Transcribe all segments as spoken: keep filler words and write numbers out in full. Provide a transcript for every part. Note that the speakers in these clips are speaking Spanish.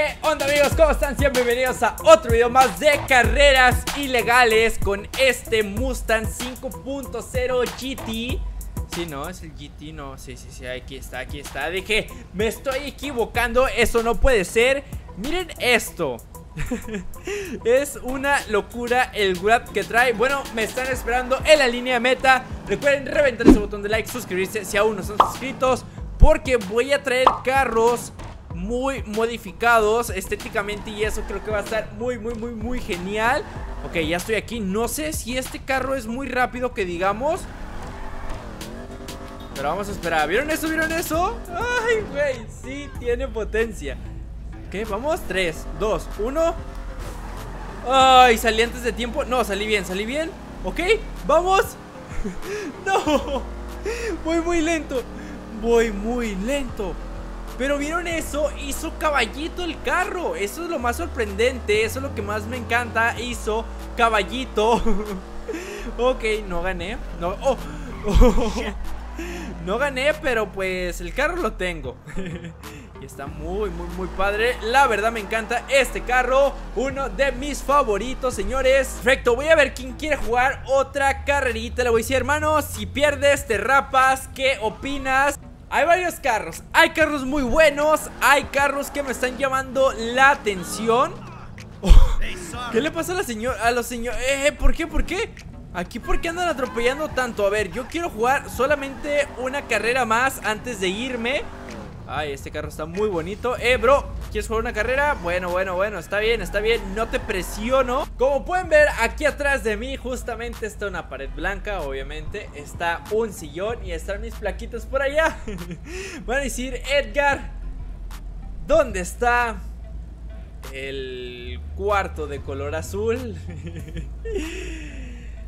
¿Qué onda, amigos? ¿Cómo están? Sean bienvenidos a otro video más de carreras ilegales con este Mustang cinco punto cero G T. Sí, no, es el G T, no, sí, sí, sí, aquí está, aquí está. Dije, me estoy equivocando, eso no puede ser. Miren esto. Es una locura el grab que trae. Bueno, me están esperando en la línea de meta. Recuerden reventar ese botón de like, suscribirse si aún no son suscritos, porque voy a traer carros muy modificados estéticamente y eso creo que va a estar muy, muy, muy, muy genial. Ok, ya estoy aquí. No sé si este carro es muy rápido que digamos, pero vamos a esperar. ¿Vieron eso? ¿Vieron eso? Ay, güey, sí, tiene potencia. Ok, vamos, tres, dos, uno. Ay, salí antes de tiempo. No, salí bien, salí bien. Ok, vamos. No, voy muy lento. Voy muy lento. Pero vieron eso, hizo caballito el carro. Eso es lo más sorprendente, eso es lo que más me encanta. Hizo caballito. Ok, no gané. No, oh, oh. No gané, pero pues el carro lo tengo. Y está muy, muy, muy padre. La verdad me encanta este carro. Uno de mis favoritos, señores. Perfecto, voy a ver quién quiere jugar otra carrerita. Le voy a decir, hermano, si pierdes te rapas, ¿qué opinas? Hay varios carros, hay carros muy buenos, hay carros que me están llamando la atención. Oh, ¿qué le pasa a la señora? A los señores, eh, ¿por qué? ¿Por qué? Aquí, ¿por qué andan atropellando tanto? A ver, yo quiero jugar solamente una carrera más antes de irme. Ay, este carro está muy bonito. Eh, bro, ¿quieres jugar una carrera? Bueno, bueno, bueno, está bien, está bien, no te presiono. Como pueden ver, aquí atrás de mí justamente está una pared blanca, obviamente. Está un sillón y están mis plaquitas por allá. Van a decir, Edgar, ¿dónde está el cuarto de color azul?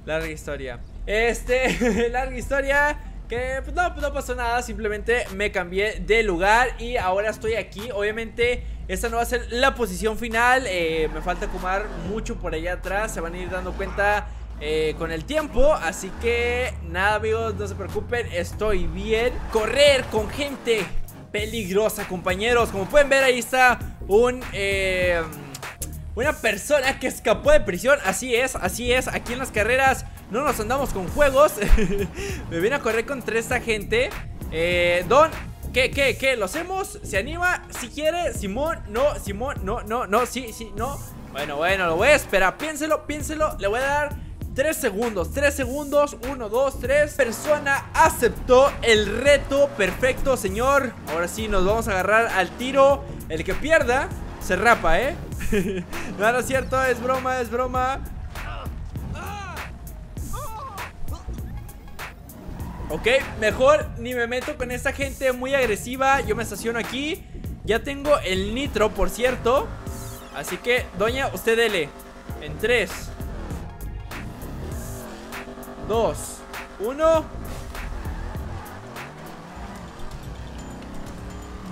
Larga historia. Este, larga historia. Que pues no, pues no pasó nada, simplemente me cambié de lugar y ahora estoy aquí. Obviamente esta no va a ser la posición final, eh, me falta acomodar mucho por allá atrás. Se van a ir dando cuenta eh, con el tiempo. Así que nada, amigos, no se preocupen, estoy bien. Correr con gente peligrosa, compañeros. Como pueden ver, ahí está un... Eh, una persona que escapó de prisión. Así es, así es, aquí en las carreras no nos andamos con juegos. Me viene a correr contra esta gente. eh, Don, ¿qué, qué, qué? ¿Lo hacemos? ¿Se anima? Si quiere, Simón, no, Simón, no, no, no, sí, sí, no. Bueno, bueno, lo voy a esperar, piénselo, piénselo. Le voy a dar tres segundos, tres segundos, uno, dos, tres. Persona aceptó el reto. Perfecto, señor. Ahora sí, nos vamos a agarrar al tiro. El que pierda se rapa, ¿eh? No, no es cierto, es broma, es broma. Ok, mejor ni me meto con esta gente muy agresiva. Yo me estaciono aquí. Ya tengo el nitro, por cierto. Así que, doña, usted dele. En tres, dos, uno.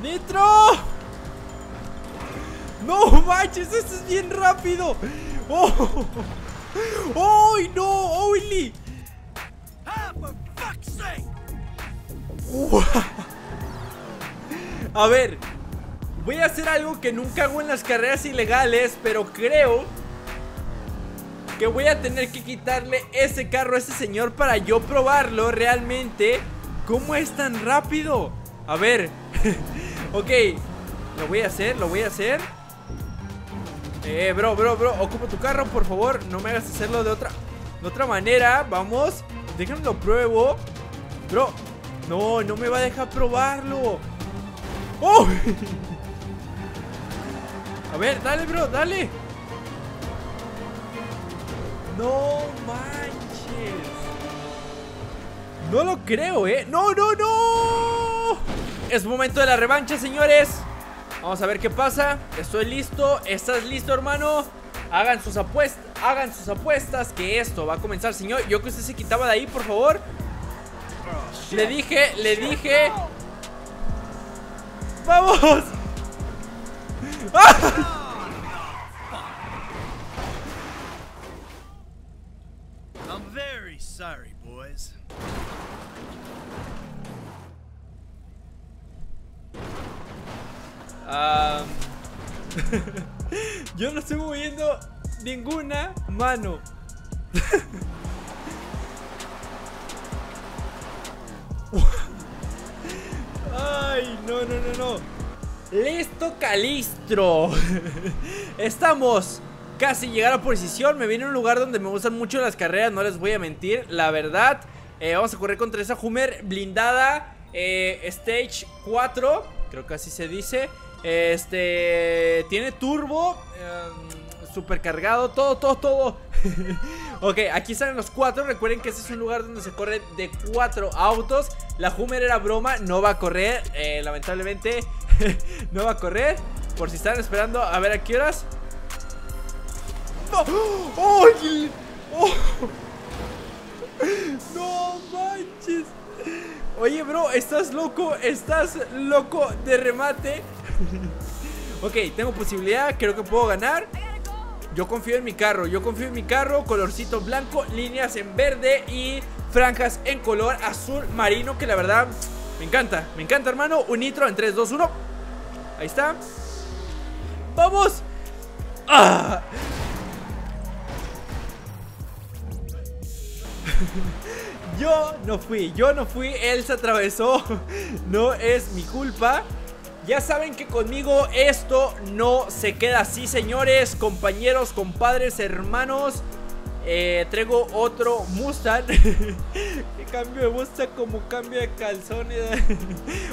¡Nitro! No manches, esto es bien rápido. Oh, oh no, Oli. Uh. A ver, voy a hacer algo que nunca hago en las carreras ilegales, pero creo que voy a tener que quitarle ese carro a ese señor para yo probarlo realmente. ¿Cómo es tan rápido? A ver. Ok, lo voy a hacer, lo voy a hacer. Eh, bro, bro, bro, ocupo tu carro, por favor. No me hagas hacerlo de otra de otra manera, vamos. Déjame lo pruebo. Bro, no, no me va a dejar probarlo. ¡Oh! A ver, dale, bro, dale. No manches. No lo creo, eh. No, no, no. Es momento de la revancha, señores. Vamos a ver qué pasa. Estoy listo. ¿Estás listo, hermano? Hagan sus apuestas. Hagan sus apuestas. Que esto va a comenzar, señor. Yo que usted se quitaba de ahí, por favor. Le dije, le dije. ¡Vamos! ¡Ah! I'm very sorry, boys. Um, Yo no estoy moviendo ninguna mano. Ay, no, no, no, no. Listo, Calistro. Estamos casi llegar a posición. Me viene a un lugar donde me gustan mucho las carreras, no les voy a mentir, la verdad. eh, Vamos a correr contra esa Hummer blindada, eh, Stage cuatro, creo que así se dice. Este... tiene turbo, eh, supercargado, todo, todo, todo. Ok, aquí salen los cuatro. Recuerden que este es un lugar donde se corre de cuatro autos. La Hummer era broma, no va a correr, eh, lamentablemente. No va a correr. Por si están esperando, a ver a qué horas. ¡No! ¡Oh! ¡Oh! ¡No manches! Oye, bro, estás loco, estás loco de remate. Ok, tengo posibilidad, creo que puedo ganar. Yo confío en mi carro, yo confío en mi carro. Colorcito blanco, líneas en verde y franjas en color azul marino, que la verdad me encanta, me encanta, hermano. Un nitro en tres, dos, uno. Ahí está. ¡Vamos! ¡Ah! Yo no fui, yo no fui, él se atravesó. No es mi culpa. Ya saben que conmigo esto no se queda así, señores, compañeros, compadres, hermanos. eh, Traigo otro Mustang. Que cambio de Mustang como cambio de calzones.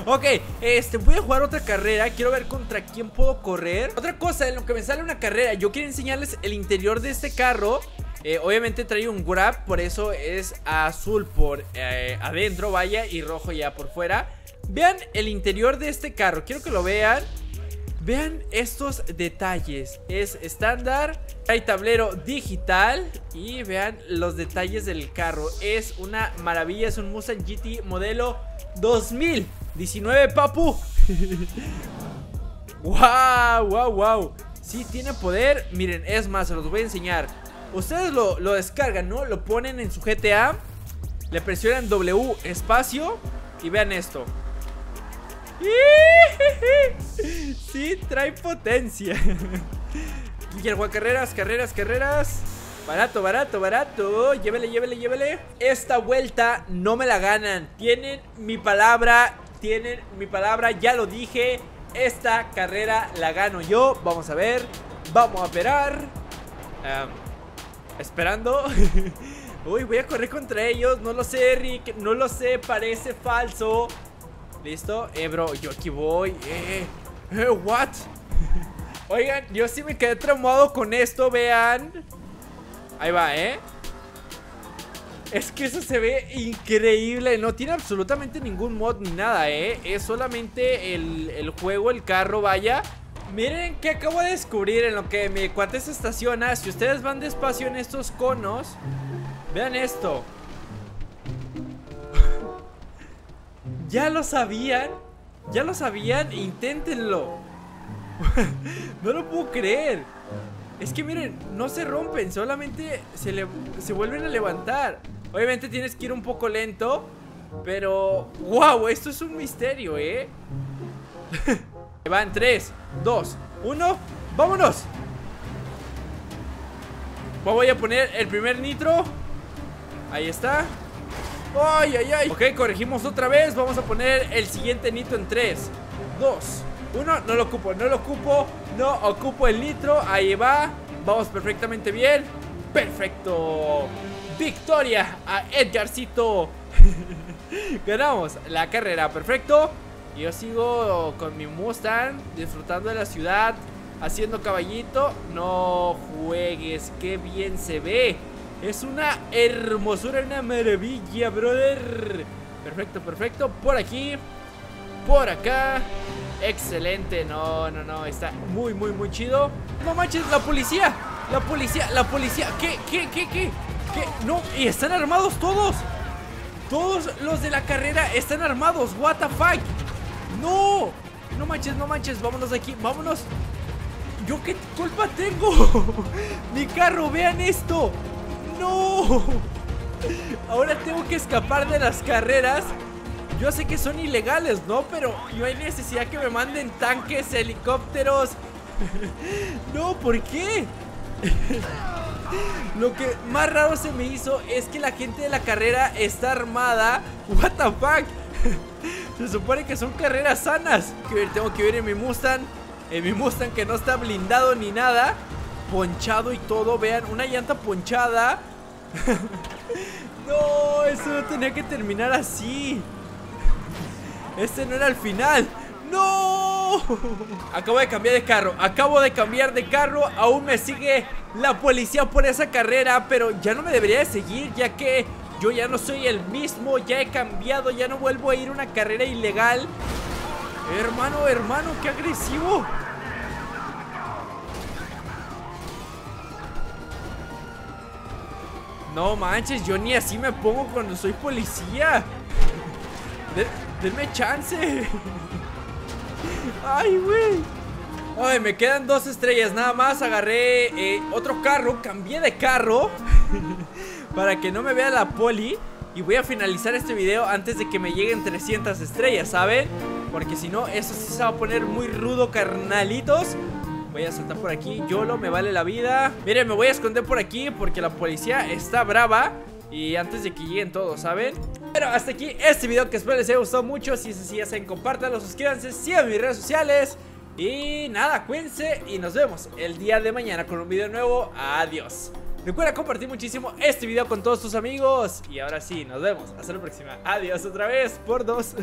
Ok, este, voy a jugar otra carrera. Quiero ver contra quién puedo correr. Otra cosa, en lo que me sale una carrera, yo quiero enseñarles el interior de este carro. Eh, obviamente trae un wrap, por eso es azul por eh, adentro, vaya, y rojo ya por fuera. Vean el interior de este carro, quiero que lo vean. Vean estos detalles, es estándar. Trae tablero digital y vean los detalles del carro. Es una maravilla, es un Mustang G T modelo dos mil diecinueve, papu. Wow, wow, wow. Sí tiene poder, miren, es más, se los voy a enseñar. Ustedes lo, lo descargan, ¿no? Lo ponen en su G T A. Le presionan W espacio y vean esto. Sí, trae potencia. Quiero jugar carreras, carreras, carreras. Barato, barato, barato. Llévele, llévele, llévele. Esta vuelta no me la ganan. Tienen mi palabra, tienen mi palabra, ya lo dije. Esta carrera la gano yo. Vamos a ver, vamos a operar. um, Esperando. Uy, voy a correr contra ellos. No lo sé, Rick, no lo sé, parece falso. Listo, eh, bro, yo aquí voy. Eh, eh, what? Oigan, yo sí me quedé traumado con esto, vean. Ahí va, eh. Es que eso se ve increíble. No tiene absolutamente ningún mod ni nada, eh. Es solamente el, el juego, el carro, vaya. Miren que acabo de descubrir en lo que mi cuate se estaciona. Si ustedes van despacio en estos conos, vean esto. Ya lo sabían, ya lo sabían, inténtenlo. No lo puedo creer. Es que miren, no se rompen, solamente se, le, se vuelven a levantar. Obviamente tienes que ir un poco lento, pero wow, esto es un misterio, eh. Van tres, dos, uno. ¡Vámonos! Voy a poner el primer nitro. Ahí está. ¡Ay, ay, ay! Ok, corregimos otra vez. Vamos a poner el siguiente nitro en tres, dos, uno. No lo ocupo, no lo ocupo. No ocupo el nitro. Ahí va. Vamos perfectamente bien. ¡Perfecto! ¡Victoria a Edgarcito! Ganamos la carrera, perfecto. Yo sigo con mi Mustang, disfrutando de la ciudad, haciendo caballito. No juegues, qué bien se ve. Es una hermosura, una maravilla, brother. Perfecto, perfecto. Por aquí, por acá. Excelente, no, no, no. Está muy, muy, muy chido. No manches, la policía, la policía, la policía. ¿Qué, qué, qué, qué? ¿Qué? No, y están armados todos. Todos los de la carrera están armados, what the fuck. No, no manches, no manches. Vámonos de aquí, vámonos. ¿Yo qué culpa tengo? Mi carro, vean esto. No. Ahora tengo que escapar de las carreras. Yo sé que son ilegales, ¿no? Pero no hay necesidad que me manden tanques, helicópteros. No, ¿por qué? Lo que más raro se me hizo es que la gente de la carrera está armada. What the fuck. Se supone que son carreras sanas. Tengo que ver en mi Mustang. En mi Mustang que no está blindado ni nada. Ponchado y todo. Vean, una llanta ponchada. No, eso no tenía que terminar así. Este no era el final. ¡No! Acabo de cambiar de carro. Acabo de cambiar de carro. Aún me sigue la policía por esa carrera. Pero ya no me debería de seguir, ya que yo ya no soy el mismo. Ya he cambiado. Ya no vuelvo a ir a una carrera ilegal. Hermano, hermano, qué agresivo. No manches, yo ni así me pongo cuando soy policía. De denme chance. Ay, güey. Ay, me quedan dos estrellas nada más. Agarré eh, otro carro. Cambié de carro para que no me vea la poli. Y voy a finalizar este video antes de que me lleguen trescientas estrellas, ¿saben? Porque si no, eso sí se va a poner muy rudo, carnalitos. Voy a saltar por aquí, YOLO, me vale la vida. Miren, me voy a esconder por aquí porque la policía está brava. Y antes de que lleguen todos, ¿saben? Pero hasta aquí este video, que espero les haya gustado mucho. Si es así, ya saben, compártanlo, suscríbanse, sigan mis redes sociales. Y nada, cuídense y nos vemos el día de mañana con un video nuevo. Adiós. Recuerda compartir muchísimo este video con todos tus amigos. Y ahora sí, nos vemos, hasta la próxima. Adiós otra vez, por dos.